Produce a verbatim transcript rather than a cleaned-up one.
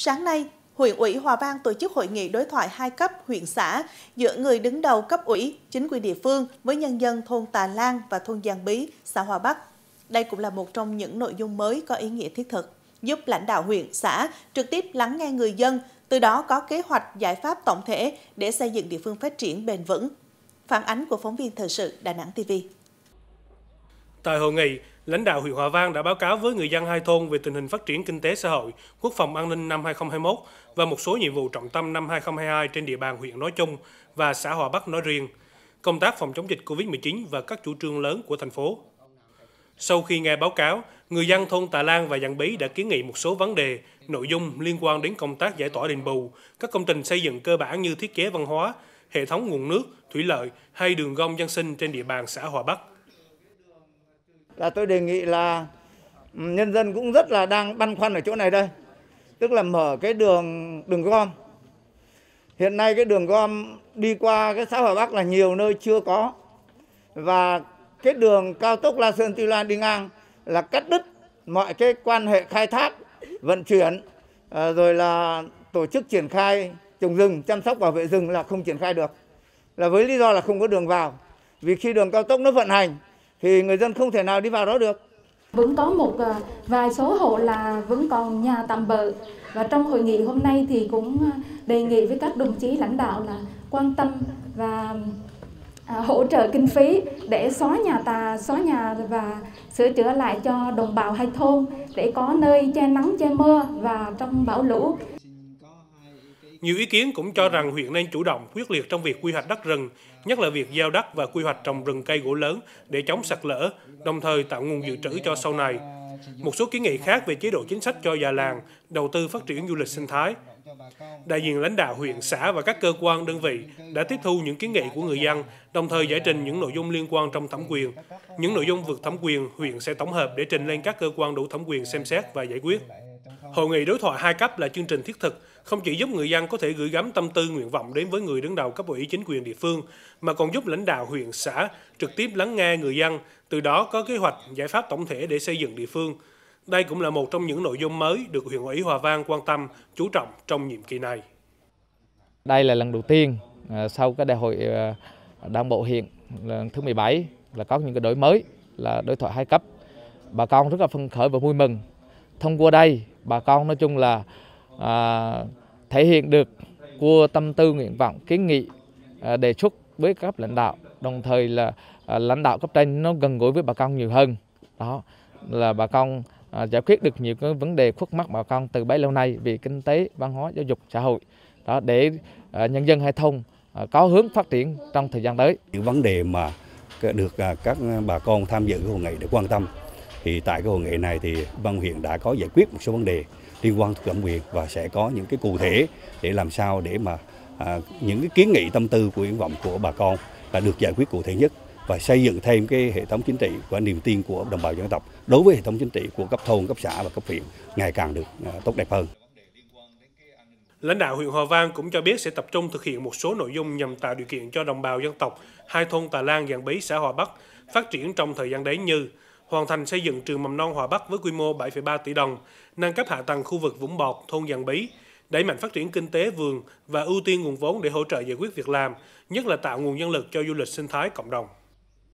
Sáng nay, huyện ủy Hòa Vang tổ chức hội nghị đối thoại hai cấp huyện xã giữa người đứng đầu cấp ủy, chính quyền địa phương với nhân dân thôn Tà Lan và thôn Giàn Bí, xã Hòa Bắc. Đây cũng là một trong những nội dung mới có ý nghĩa thiết thực, giúp lãnh đạo huyện, xã trực tiếp lắng nghe người dân, từ đó có kế hoạch giải pháp tổng thể để xây dựng địa phương phát triển bền vững. Phản ánh của phóng viên thời sự Đà Nẵng ti vi. Tại hội nghị, lãnh đạo huyện Hòa Vang đã báo cáo với người dân hai thôn về tình hình phát triển kinh tế xã hội, quốc phòng an ninh năm hai không hai mốt và một số nhiệm vụ trọng tâm năm hai không hai hai trên địa bàn huyện nói chung và xã Hòa Bắc nói riêng, công tác phòng chống dịch Covid mười chín và các chủ trương lớn của thành phố. Sau khi nghe báo cáo, người dân thôn Tà Lan và Giàn Bí đã kiến nghị một số vấn đề, nội dung liên quan đến công tác giải tỏa đền bù, các công trình xây dựng cơ bản như thiết chế văn hóa, hệ thống nguồn nước, thủy lợi hay đường gom dân sinh trên địa bàn xã Hòa Bắc. Là tôi đề nghị là nhân dân cũng rất là đang băn khoăn ở chỗ này đây, tức là mở cái đường đường gom. Hiện nay cái đường gom đi qua cái xã Hòa Bắc là nhiều nơi chưa có, và cái đường cao tốc La Sơn Tuy Loan đi ngang là cắt đứt mọi cái quan hệ khai thác, vận chuyển, rồi là tổ chức triển khai trồng rừng, chăm sóc bảo vệ rừng là không triển khai được, là với lý do là không có đường vào. Vì khi đường cao tốc nó vận hành thì người dân không thể nào đi vào đó được. Vẫn có một vài số hộ là vẫn còn nhà tạm bợ, và trong hội nghị hôm nay thì cũng đề nghị với các đồng chí lãnh đạo là quan tâm và hỗ trợ kinh phí để xóa nhà tà, xóa nhà và sửa chữa lại cho đồng bào hai thôn để có nơi che nắng, che mưa và trong bão lũ. Nhiều ý kiến cũng cho rằng huyện nên chủ động, quyết liệt trong việc quy hoạch đất rừng, nhất là việc giao đất và quy hoạch trồng rừng cây gỗ lớn để chống sạt lở, đồng thời tạo nguồn dự trữ cho sau này. Một số kiến nghị khác về chế độ chính sách cho già làng, đầu tư phát triển du lịch sinh thái. Đại diện lãnh đạo huyện, xã và các cơ quan, đơn vị đã tiếp thu những kiến nghị của người dân, đồng thời giải trình những nội dung liên quan trong thẩm quyền. Những nội dung vượt thẩm quyền, huyện sẽ tổng hợp để trình lên các cơ quan đủ thẩm quyền xem xét và giải quyết. Hội nghị đối thoại hai cấp là chương trình thiết thực, không chỉ giúp người dân có thể gửi gắm tâm tư, nguyện vọng đến với người đứng đầu cấp ủy, chính quyền địa phương, mà còn giúp lãnh đạo huyện, xã trực tiếp lắng nghe người dân, từ đó có kế hoạch, giải pháp tổng thể để xây dựng địa phương. Đây cũng là một trong những nội dung mới được huyện ủy Hòa Vang quan tâm, chú trọng trong nhiệm kỳ này. Đây là lần đầu tiên sau cái đại hội Đảng bộ huyện lần thứ mười bảy là có những cái đổi mới là đối thoại hai cấp. Bà con rất là phấn khởi và vui mừng. Thông qua đây, bà con nói chung là à, thể hiện được của tâm tư, nguyện vọng, kiến nghị, à, đề xuất với các lãnh đạo, đồng thời là à, lãnh đạo cấp trên nó gần gũi với bà con nhiều hơn. Đó là bà con à, giải quyết được nhiều cái vấn đề khuất mắc bà con từ bấy lâu nay về kinh tế, văn hóa, giáo dục, xã hội. Đó để à, nhân dân hai thôn à, có hướng phát triển trong thời gian tới. Những vấn đề mà được à, các bà con tham dự cái hội nghị để quan tâm, thì tại cái hội nghị này thì ban huyện đã có giải quyết một số vấn đề liên quan thuộc thẩm quyền và sẽ có những cái cụ thể để làm sao để mà à, những cái kiến nghị, tâm tư, nguyện vọng của bà con là được giải quyết cụ thể nhất và xây dựng thêm cái hệ thống chính trị và niềm tin của đồng bào dân tộc đối với hệ thống chính trị của cấp thôn, cấp xã và cấp huyện ngày càng được à, tốt đẹp hơn. Lãnh đạo huyện Hòa Vang cũng cho biết sẽ tập trung thực hiện một số nội dung nhằm tạo điều kiện cho đồng bào dân tộc hai thôn Tà Lan, Giàn Bí, xã Hòa Bắc phát triển trong thời gian đến như hoàn thành xây dựng trường mầm non Hòa Bắc với quy mô bảy phẩy ba tỷ đồng, nâng cấp hạ tầng khu vực Vũng Bọt, thôn Giàn Bí, đẩy mạnh phát triển kinh tế vườn và ưu tiên nguồn vốn để hỗ trợ giải quyết việc làm, nhất là tạo nguồn nhân lực cho du lịch sinh thái cộng đồng.